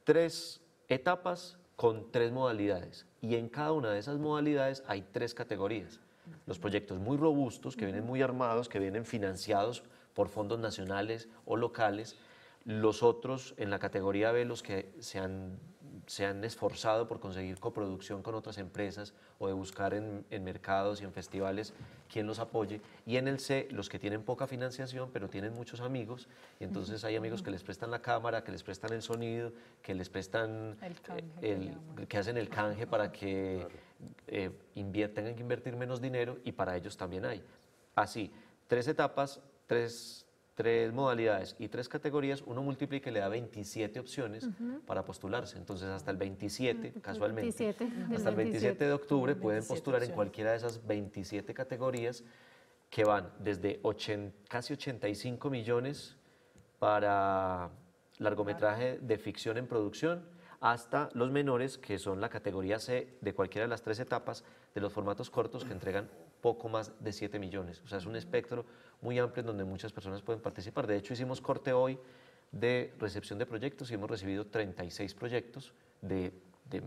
tres etapas con tres modalidades, y en cada una de esas modalidades hay tres categorías. Los proyectos muy robustos, que vienen muy armados, que vienen financiados por fondos nacionales o locales; los otros en la categoría B, los que se han, se han esforzado por conseguir coproducción con otras empresas o de buscar en, en mercados y en festivales quien los apoye; y en el C, los que tienen poca financiación pero tienen muchos amigos, y entonces hay amigos que les prestan la cámara, que les prestan el sonido, que les prestan el canje, el, el, que hacen el canje para que, claro, eh, inviertan, tengan que invertir menos dinero, y para ellos también hay. Así, tres etapas, tres... tres modalidades y tres categorías, uno multiplica y le da veintisiete opciones, uh-huh, para postularse. Entonces, hasta el veintisiete, uh-huh, casualmente, veintisiete, hasta el veintisiete de octubre pueden postular opciones en cualquiera de esas veintisiete categorías, que van desde ochenta, casi ochenta y cinco millones para largometraje de ficción en producción, hasta los menores, que son la categoría C de cualquiera de las tres etapas, de los formatos cortos, que entregan poco más de siete millones. O sea, es un espectro muy amplio en donde muchas personas pueden participar. De hecho, hicimos corte hoy de recepción de proyectos y hemos recibido treinta y seis proyectos de, de,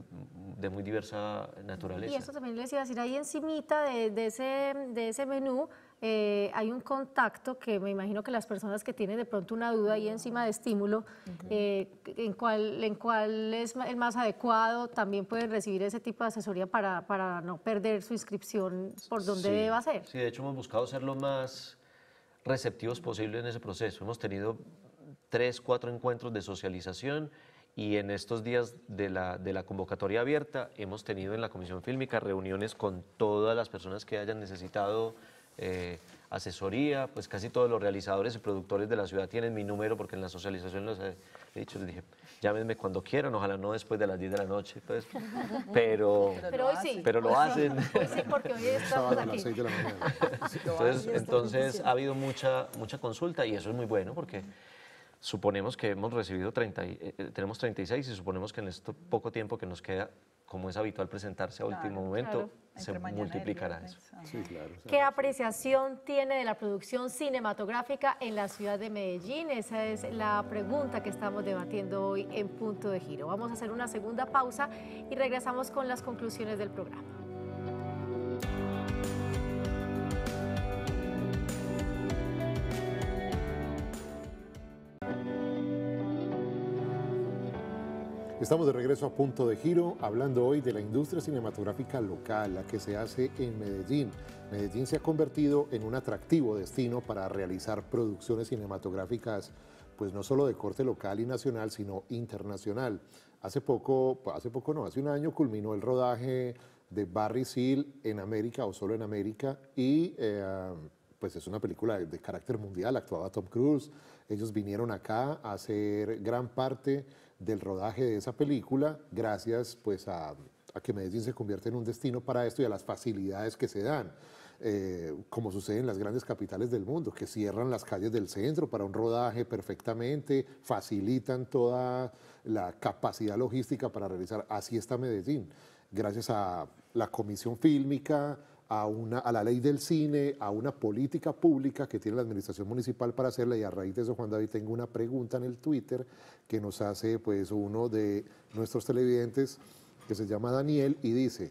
de muy diversa naturaleza. Y eso también les iba a decir, ahí encimita de, de, ese, de ese menú eh, hay un contacto que me imagino que las personas que tienen de pronto una duda ahí encima de estímulo, okay, eh, en cuál en cuál es el más adecuado, también pueden recibir ese tipo de asesoría para, para no perder su inscripción por donde, sí, deba ser. Sí, de hecho hemos buscado ser lo más receptivos posible en ese proceso. Hemos tenido tres, cuatro encuentros de socialización, y en estos días de la, de la convocatoria abierta hemos tenido en la Comisión Fílmica reuniones con todas las personas que hayan necesitado eh, asesoría. Pues casi todos los realizadores y productores de la ciudad tienen mi número, porque en la socialización los he dicho, les dije, llámenme cuando quieran, ojalá no después de las diez de la noche, pues, pero, pero, hoy sí, pero lo hacen. Hoy sí, porque hoy estamos aquí. A las seis de la mañana. Entonces, entonces ha habido mucha, mucha consulta, y eso es muy bueno, porque suponemos que hemos recibido treinta, eh, tenemos treinta y seis, y suponemos que en este poco tiempo que nos queda, como es habitual presentarse a último, claro, momento, claro, se multiplicará eso. Sí, claro, ¿qué claro. apreciación tiene de la producción cinematográfica en la ciudad de Medellín? Esa es la pregunta que estamos debatiendo hoy en Punto de Giro. Vamos a hacer una segunda pausa y regresamos con las conclusiones del programa. Estamos de regreso a Punto de Giro, hablando hoy de la industria cinematográfica local, la que se hace en Medellín. Medellín se ha convertido en un atractivo destino para realizar producciones cinematográficas, pues no solo de corte local y nacional, sino internacional. Hace poco, hace poco no, hace un año culminó el rodaje de Barry Seal en América, o solo en América, y eh, pues es una película de, de carácter mundial, actuaba Tom Cruise. Ellos vinieron acá a hacer gran parte del rodaje de esa película, gracias pues a, a que Medellín se convierte en un destino para esto y a las facilidades que se dan. Eh, como sucede en las grandes capitales del mundo, que cierran las calles del centro para un rodaje perfectamente, facilitan toda la capacidad logística para realizar. Así está Medellín, gracias a la comisión fílmica, a, una, a la ley del cine, a una política pública que tiene la administración municipal para hacerla. Y a raíz de eso, Juan David, tengo una pregunta en el Twitter que nos hace pues uno de nuestros televidentes, que se llama Daniel, y dice: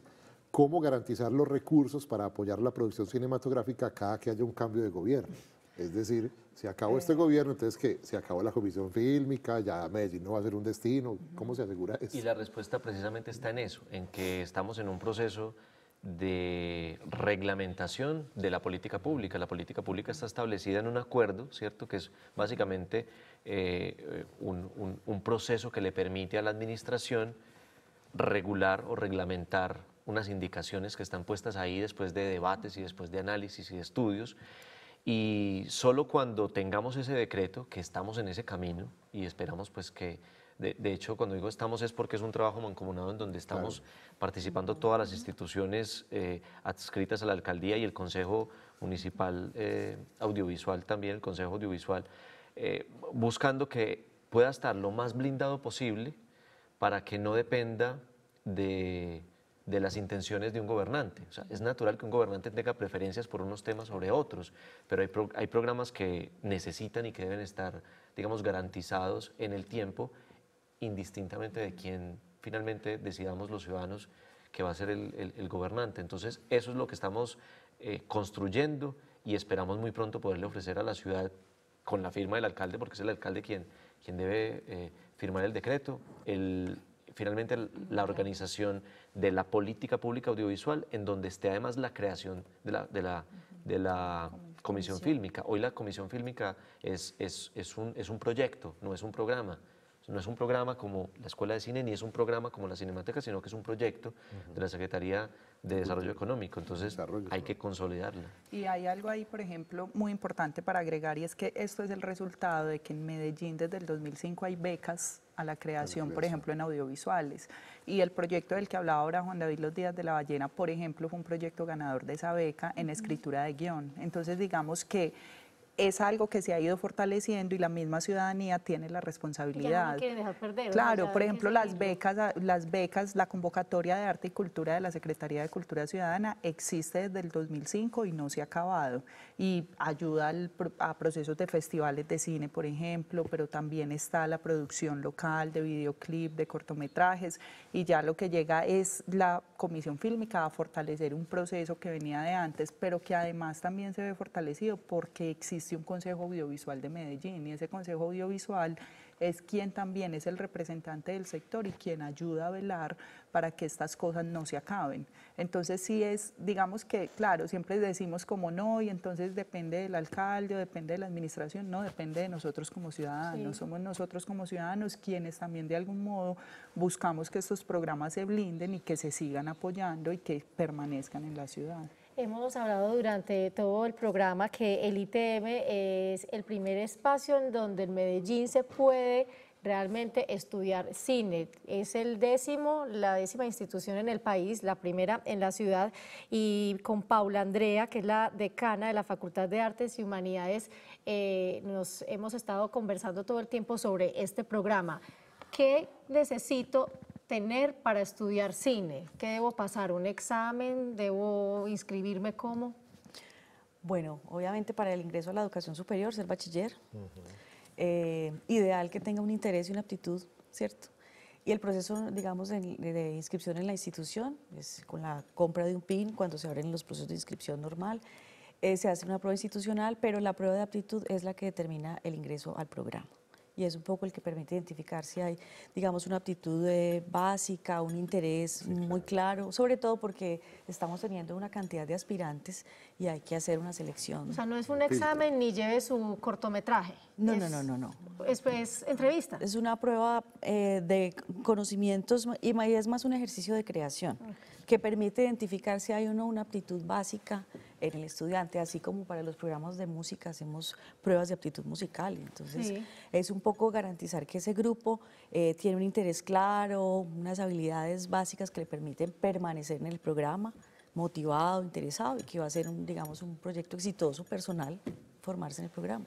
¿cómo garantizar los recursos para apoyar la producción cinematográfica cada que haya un cambio de gobierno? Es decir, se acabó este gobierno, entonces ¿qué? Se acabó la comisión fílmica, ya Medellín no va a ser un destino. ¿Cómo se asegura eso? Y la respuesta precisamente está en eso, en que estamos en un proceso de reglamentación de la política pública. La política pública está establecida en un acuerdo, ¿cierto?, que es básicamente eh, un, un, un proceso que le permite a la administración regular o reglamentar unas indicaciones que están puestas ahí después de debates y después de análisis y de estudios, y solo cuando tengamos ese decreto, que estamos en ese camino y esperamos pues que, de, de hecho cuando digo estamos es porque es un trabajo mancomunado en donde estamos claro. participando todas las instituciones eh, adscritas a la alcaldía y el Consejo Municipal eh, Audiovisual también, el Consejo Audiovisual, eh, buscando que pueda estar lo más blindado posible para que no dependa de... de las intenciones de un gobernante. O sea, es natural que un gobernante tenga preferencias por unos temas sobre otros, pero hay, pro, hay programas que necesitan y que deben estar, digamos, garantizados en el tiempo, indistintamente de quién finalmente decidamos los ciudadanos que va a ser el, el, el gobernante. Entonces, eso es lo que estamos eh, construyendo, y esperamos muy pronto poderle ofrecer a la ciudad, con la firma del alcalde, porque es el alcalde quien, quien debe eh, firmar el decreto, el... finalmente la organización de la política pública audiovisual, en donde esté además la creación de la, de la, de la comisión fílmica. Hoy la comisión fílmica es, es, es, un, es un proyecto, no es un programa. No es un programa como la Escuela de Cine, ni es un programa como la Cinemateca, sino que es un proyecto uh-huh. de la Secretaría de Desarrollo Económico. Entonces Desarrollo, hay que consolidarlo. Y hay algo ahí, por ejemplo, muy importante para agregar, y es que esto es el resultado de que en Medellín desde el dos mil cinco hay becas a la creación, por ejemplo, en audiovisuales. Y el proyecto del que hablaba ahora Juan David, Los días de la ballena, por ejemplo, fue un proyecto ganador de esa beca en escritura de guión. Entonces, digamos que es algo que se ha ido fortaleciendo, y la misma ciudadanía tiene la responsabilidad. Ya no me quieren dejar perder. Claro, ¿no? Por ejemplo, las becas, las becas, la convocatoria de arte y cultura de la Secretaría de Cultura Ciudadana existe desde el dos mil cinco y no se ha acabado. Y ayuda al, a procesos de festivales de cine, por ejemplo, pero también está la producción local de videoclip, de cortometrajes, y ya lo que llega es la comisión fílmica a fortalecer un proceso que venía de antes, pero que además también se ve fortalecido porque existe un Consejo Audiovisual de Medellín, y ese Consejo Audiovisual es quien también es el representante del sector y quien ayuda a velar para que estas cosas no se acaben. Entonces sí es, digamos que, claro, siempre decimos como no, y entonces depende del alcalde o depende de la administración. No, depende de nosotros como ciudadanos. Sí. Somos nosotros como ciudadanos quienes también de algún modo buscamos que estos programas se blinden y que se sigan apoyando y que permanezcan en la ciudad. Hemos hablado durante todo el programa que el I T M es el primer espacio en donde en Medellín se puede realmente estudiar cine. Es el décimo, la décima institución en el país, la primera en la ciudad, y con Paula Andrea, que es la decana de la Facultad de Artes y Humanidades, eh, nos hemos estado conversando todo el tiempo sobre este programa. ¿Qué necesito tener para estudiar cine? ¿Qué debo pasar? ¿Un examen? ¿Debo inscribirme cómo? Bueno, obviamente para el ingreso a la educación superior, ser bachiller. Uh-huh. eh, ideal que tenga un interés y una aptitud, ¿cierto? Y el proceso, digamos, de, de inscripción en la institución, es con la compra de un PIN, cuando se abren los procesos de inscripción normal, eh, se hace una prueba institucional, pero la prueba de aptitud es la que determina el ingreso al programa. y es un poco el que permite identificar si hay, digamos, una aptitud eh, básica, un interés sí, muy claro. claro, sobre todo porque estamos teniendo una cantidad de aspirantes y hay que hacer una selección. O sea, no es un examen ni lleve su cortometraje. No, es, no, no, no, no. Es pues, entrevista. Es una prueba eh, de conocimientos y es más un ejercicio de creación que permite identificar si hay uno una aptitud básica en el estudiante, así como para los programas de música hacemos pruebas de aptitud musical. Entonces, sí. es un poco garantizar que ese grupo eh, tiene un interés claro, unas habilidades básicas que le permiten permanecer en el programa, motivado, interesado, y que va a ser, un, digamos, un proyecto exitoso personal, formarse en el programa.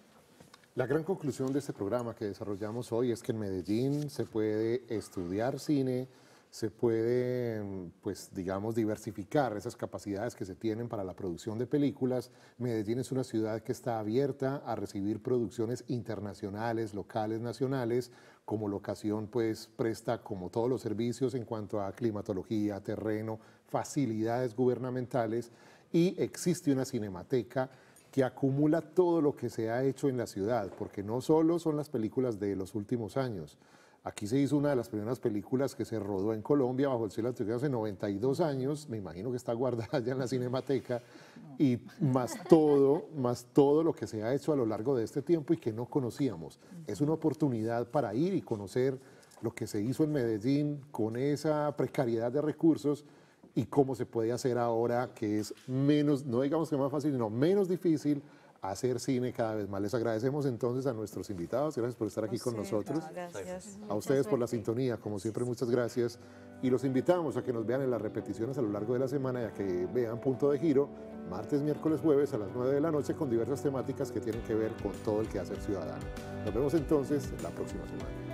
La gran conclusión de este programa que desarrollamos hoy es que en Medellín se puede estudiar cine, se puede, pues, digamos, diversificar esas capacidades que se tienen para la producción de películas. Medellín es una ciudad que está abierta a recibir producciones internacionales, locales, nacionales. Como locación, pues, presta como todos los servicios en cuanto a climatología, terreno, facilidades gubernamentales, y existe una cinemateca que acumula todo lo que se ha hecho en la ciudad, porque no solo son las películas de los últimos años. Aquí se hizo una de las primeras películas que se rodó en Colombia bajo el cielo antioqueño hace noventa y dos años, me imagino que está guardada ya en la cinemateca, y más todo, más todo lo que se ha hecho a lo largo de este tiempo y que no conocíamos. Es una oportunidad para ir y conocer lo que se hizo en Medellín con esa precariedad de recursos y cómo se puede hacer ahora, que es menos, no digamos que más fácil, sino menos difícil, hacer cine cada vez más. Les agradecemos entonces a nuestros invitados, gracias por estar aquí con nosotros, a ustedes por la sintonía, como siempre muchas gracias, y los invitamos a que nos vean en las repeticiones a lo largo de la semana y a que vean Punto de Giro, martes, miércoles, jueves a las nueve de la noche con diversas temáticas que tienen que ver con todo el quehacer ciudadano. Nos vemos entonces la próxima semana.